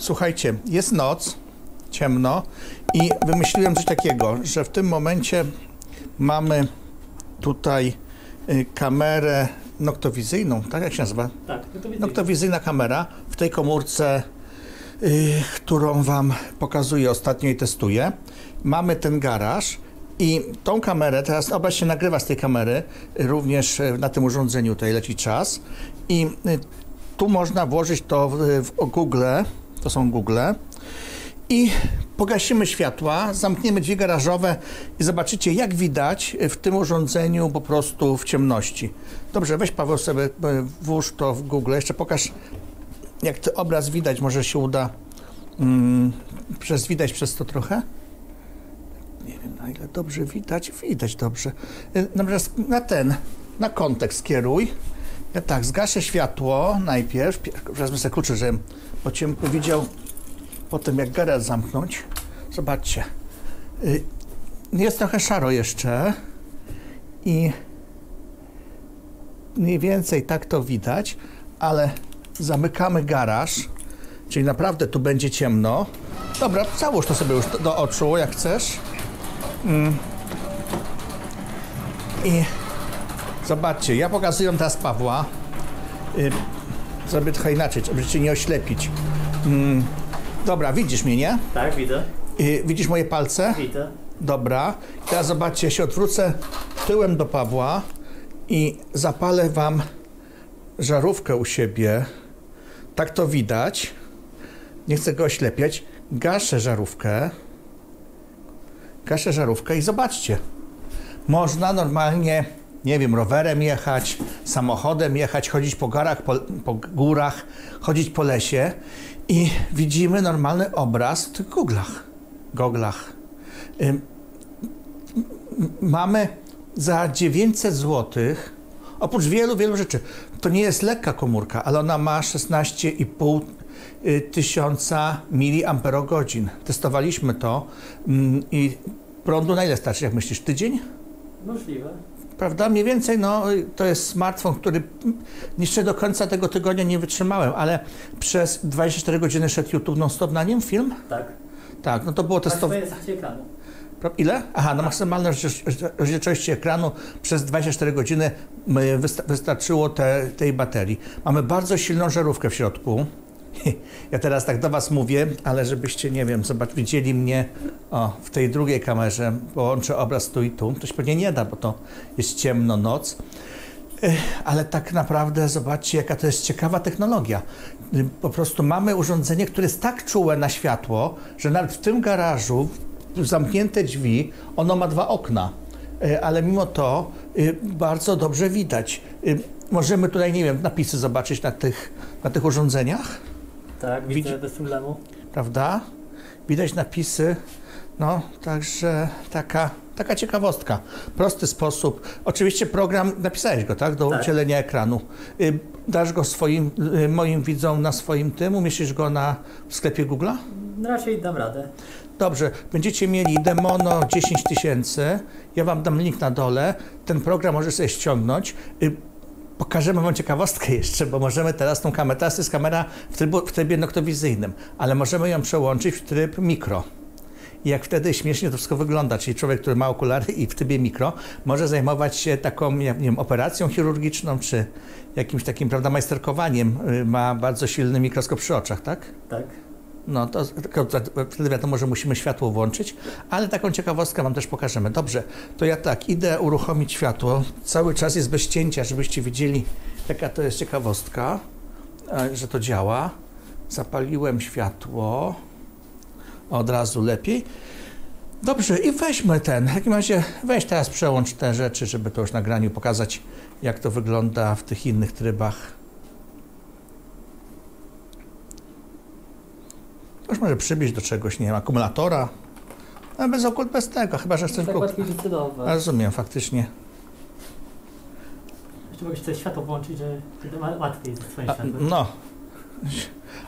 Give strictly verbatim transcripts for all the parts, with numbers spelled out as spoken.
Słuchajcie, jest noc, ciemno i wymyśliłem coś takiego, że w tym momencie mamy tutaj kamerę noktowizyjną, tak jak się nazywa? Tak, noktowizyjna. Noktowizyjna kamera w tej komórce, yy, którą Wam pokazuję ostatnio i testuję. Mamy ten garaż i tą kamerę, teraz obraz się nagrywa z tej kamery, również na tym urządzeniu tutaj leci czas i yy, tu można włożyć to w Google, to są Google, i pogasimy światła, zamkniemy drzwi garażowe i zobaczycie, jak widać w tym urządzeniu po prostu w ciemności. Dobrze, weź Paweł sobie, włóż to w Google, jeszcze pokaż, jak ten obraz widać, może się uda hmm, przez, widać przez to trochę. Nie wiem, na ile dobrze widać, widać dobrze. Natomiast na ten, na kontekst kieruj. Ja tak, zgaszę światło najpierw, wezmę sobie kluczy, żebym po ciemku widział, potem jak garaż zamknąć. Zobaczcie, jest trochę szaro jeszcze i mniej więcej tak to widać, ale zamykamy garaż, czyli naprawdę tu będzie ciemno. Dobra, załóż to sobie już do oczu, jak chcesz. I zobaczcie, ja pokazuję teraz Pawła. Zrobię trochę inaczej, żeby cię nie oślepić. Dobra, widzisz mnie, nie? Tak, widzę. Widzisz moje palce? Widzę. Dobra. Teraz zobaczcie, się odwrócę tyłem do Pawła i zapalę Wam żarówkę u siebie. Tak to widać. Nie chcę go oślepiać. Gaszę żarówkę. Gaszę żarówkę i zobaczcie. Można normalnie, nie wiem, rowerem jechać, samochodem jechać, chodzić po górach, po, po górach, chodzić po lesie i widzimy normalny obraz w tych goglach. goglach. Ym, mamy za dziewięćset złotych, oprócz wielu, wielu rzeczy, to nie jest lekka komórka, ale ona ma szesnaście i pół tysiąca miliamperogodzin. Testowaliśmy to ym, i prądu na ile starczy, jak myślisz, tydzień? Możliwe. Prawda? Mniej więcej, no, to jest smartfon, który jeszcze do końca tego tygodnia nie wytrzymałem, ale przez dwadzieścia cztery godziny szedł YouTube non-stop na nim film? Tak. Tak, no to było testowanie. Ile? Aha, no maksymalna rozdzielczość ekranu przez dwadzieścia cztery godziny wystarczyło te, tej baterii. Mamy bardzo silną żarówkę w środku. Ja teraz tak do Was mówię, ale żebyście, nie wiem, zobacz, widzieli mnie o, w tej drugiej kamerze, połączę obraz tu i tu, to się pewnie nie da, bo to jest ciemno, noc, ale tak naprawdę zobaczcie, jaka to jest ciekawa technologia. Po prostu mamy urządzenie, które jest tak czułe na światło, że nawet w tym garażu, zamknięte drzwi, ono ma dwa okna, ale mimo to bardzo dobrze widać. Możemy tutaj, nie wiem, napisy zobaczyć na tych, na tych urządzeniach. Tak, widzę Widzi bez problemu. Prawda? Widać napisy. No, także taka, taka ciekawostka. Prosty sposób. Oczywiście program, napisałeś go, tak? Do tak. udzielenia ekranu. Y, dasz go swoim, y, moim widzom na swoim tym? Umieścisz go na, w sklepie Google'a? Raczej dam radę. Dobrze. Będziecie mieli Demono dziesięć tysięcy. Ja Wam dam link na dole. Ten program możesz sobie ściągnąć. Y, Pokażemy Wam ciekawostkę jeszcze, bo możemy teraz tą kamerę, teraz jest kamera w, trybu, w trybie noktowizyjnym, ale możemy ją przełączyć w tryb mikro. I jak wtedy śmiesznie to wszystko wygląda, czyli człowiek, który ma okulary i w trybie mikro, może zajmować się taką, jak nie wiem, operacją chirurgiczną, czy jakimś takim, prawda, majsterkowaniem. Ma bardzo silny mikroskop przy oczach, tak? Tak. No to wtedy wiadomo, że musimy światło włączyć, ale taką ciekawostkę Wam też pokażemy. Dobrze, to ja tak, idę uruchomić światło. Cały czas jest bez cięcia, żebyście widzieli, jaka to jest ciekawostka, że to działa. Zapaliłem światło. Od razu lepiej. Dobrze, i weźmy ten. W takim razie weź teraz przełącz te rzeczy, żeby to już na graniu pokazać, jak to wygląda w tych innych trybach. Ktoś może przybić do czegoś, nie wiem, akumulatora, ale bez okult, bez tego, chyba że chcesz tak łatwiej decydować. Rozumiem, faktycznie. Jeszcze mogę sobie światło włączyć, że łatwiej ze swoim światłem. No,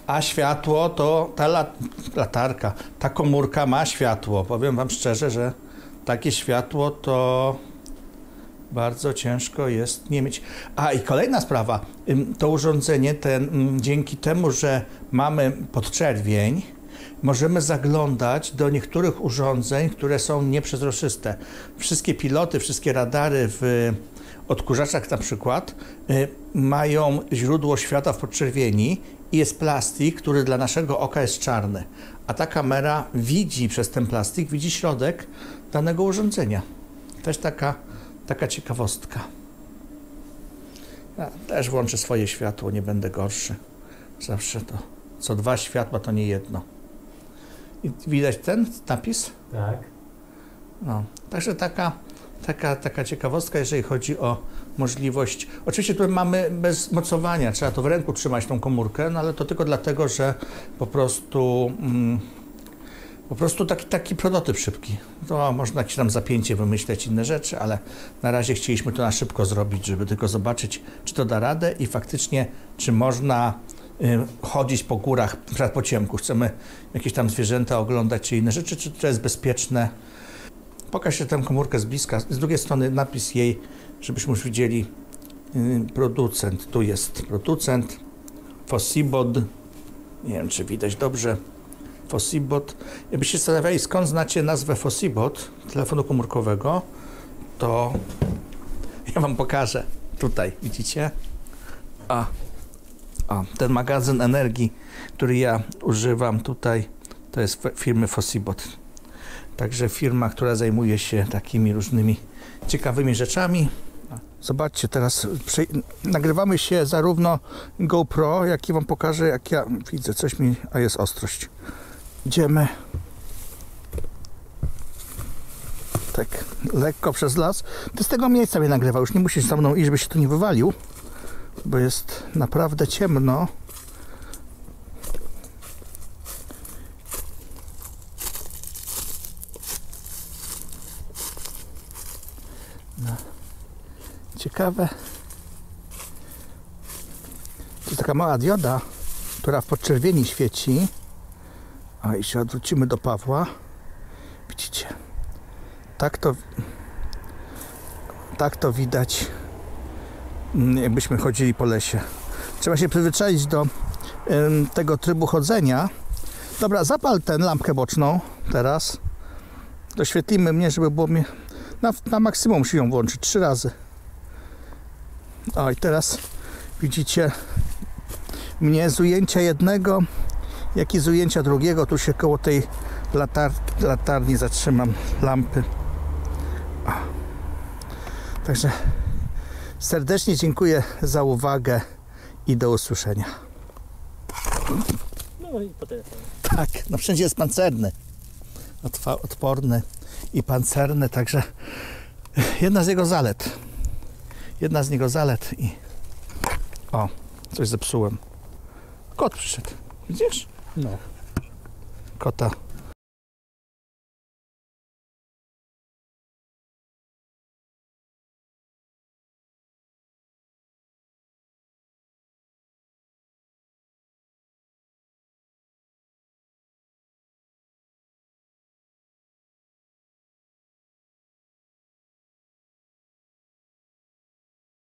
a światło to ta lat latarka, ta komórka ma światło. Powiem Wam szczerze, że takie światło to bardzo ciężko jest nie mieć. A i kolejna sprawa, to urządzenie ten, dzięki temu, że mamy podczerwień, możemy zaglądać do niektórych urządzeń, które są nieprzezroczyste. Wszystkie piloty, wszystkie radary w odkurzaczach na przykład mają źródło światła w podczerwieni i jest plastik, który dla naszego oka jest czarny, a ta kamera widzi przez ten plastik, widzi środek danego urządzenia. Też taka, taka ciekawostka. Ja też włączę swoje światło, nie będę gorszy. Zawsze to co dwa światła to nie jedno. I widać ten napis? Tak. No, także taka, taka, taka ciekawostka, jeżeli chodzi o możliwość. Oczywiście tu mamy bez mocowania, trzeba to w ręku trzymać tą komórkę, no ale to tylko dlatego, że po prostu mm, po prostu taki, taki prototyp szybki. To można jakieś tam zapięcie wymyśleć, inne rzeczy, ale na razie chcieliśmy to na szybko zrobić, żeby tylko zobaczyć, czy to da radę i faktycznie, czy można chodzić po górach po ciemku. Chcemy jakieś tam zwierzęta oglądać czy inne rzeczy, czy to jest bezpieczne. Pokaż się tę komórkę z bliska. Z drugiej strony napis jej, żebyśmy już widzieli producent. Tu jest producent. Fossibot. Nie wiem, czy widać dobrze. Fossibot. Jakbyście się zastanawiali, skąd znacie nazwę Fossibot telefonu komórkowego, to ja wam pokażę. Tutaj, widzicie? A. O, ten magazyn energii, który ja używam tutaj, to jest firmy Fossibot. Także firma, która zajmuje się takimi różnymi ciekawymi rzeczami. Zobaczcie, teraz nagrywamy się zarówno GoPro, jak i wam pokażę, jak ja widzę, coś mi, a jest ostrość. Idziemy tak lekko przez las. Ty z tego miejsca mnie nagrywa, już nie musisz za mną iść, żeby się tu nie wywalił. Bo jest naprawdę ciemno. No. Ciekawe. To jest taka mała dioda, która w podczerwieni świeci. A i się odwrócimy do Pawła. Widzicie? Tak to, tak to widać, jakbyśmy chodzili po lesie. Trzeba się przyzwyczaić do ym, tego trybu chodzenia. Dobra, zapal tę lampkę boczną teraz. Doświetlimy mnie, żeby było mi... Na, na maksimum musi ją włączyć trzy razy. O, i teraz widzicie mnie z ujęcia jednego, jak i z ujęcia drugiego. Tu się koło tej latar latarni zatrzymam, lampy. O. Także... serdecznie dziękuję za uwagę i do usłyszenia. No i po telefonie. Tak, no wszędzie jest pancerny. Odporny i pancerny, także jedna z jego zalet. Jedna z niego zalet i... O, coś zepsułem. Kot przyszedł, widzisz? No. Kota.